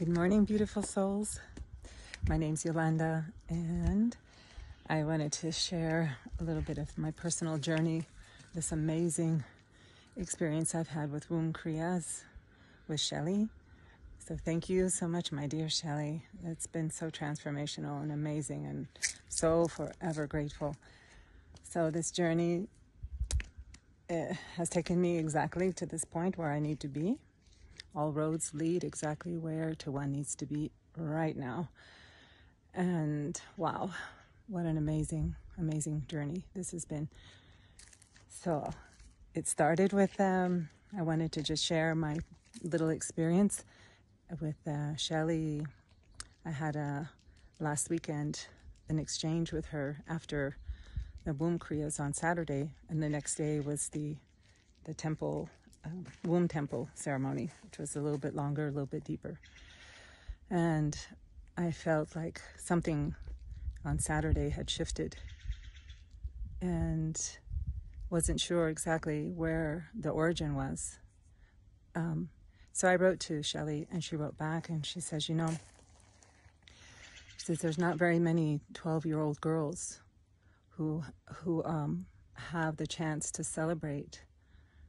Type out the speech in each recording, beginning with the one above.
Good morning, beautiful souls. My name's Yolanda, and I wanted to share a little bit of my personal journey, this amazing experience I've had with Womb Kriyas with Shelly. So thank you so much, my dear Shelly. It's been so transformational and amazing, and so forever grateful. So this journey has taken me exactly to this point where I need to be. All roads lead exactly where to one needs to be right now. And wow, what an amazing, amazing journey this has been. So it started with, I wanted to just share my little experience with Shelly. I had last weekend an exchange with her after the Womb Kriyas on Saturday, and the next day was the temple womb temple ceremony, which was a little bit longer, a little bit deeper. And I felt like something on Saturday had shifted, and wasn't sure exactly where the origin was. So I wrote to Shelly, and she wrote back, and she says, you know, she says, there's not very many 12-year-old girls who have the chance to celebrate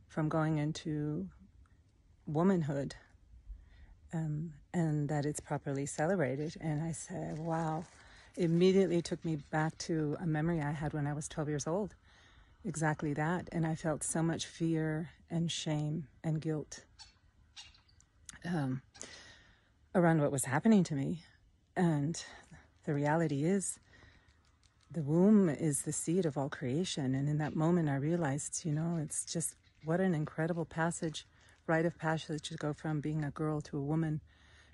from going into womanhood, and that it's properly celebrated. And I said, wow, it immediately took me back to a memory I had when I was 12 years old, exactly that. And I felt so much fear and shame and guilt around what was happening to me. And the reality is, the womb is the seed of all creation. And in that moment, I realized, you know, it's just, what an incredible passage, rite of passage, to go from being a girl to a woman,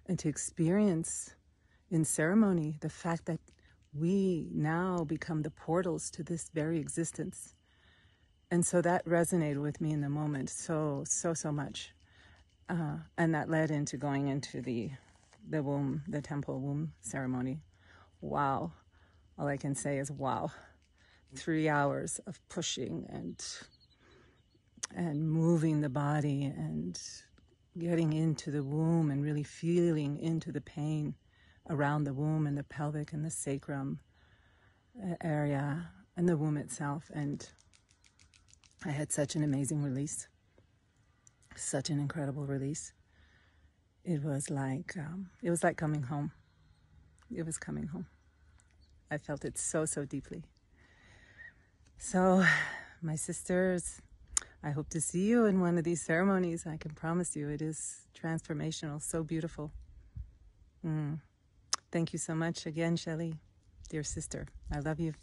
and to experience in ceremony the fact that we now become the portals to this very existence. And so that resonated with me in the moment so much. And that led into going into the womb, the temple womb ceremony. Wow. All I can say is wow. 3 hours of pushing and moving the body and getting into the womb and really feeling into the pain around the womb and the pelvic and the sacrum area and the womb itself. And I had such an amazing release, such an incredible release. It was like coming home. It was coming home. I felt it so deeply. So my sisters, I hope to see you in one of these ceremonies. I can promise you it is transformational, so beautiful. Thank you so much again, Shelly, dear sister. I love you.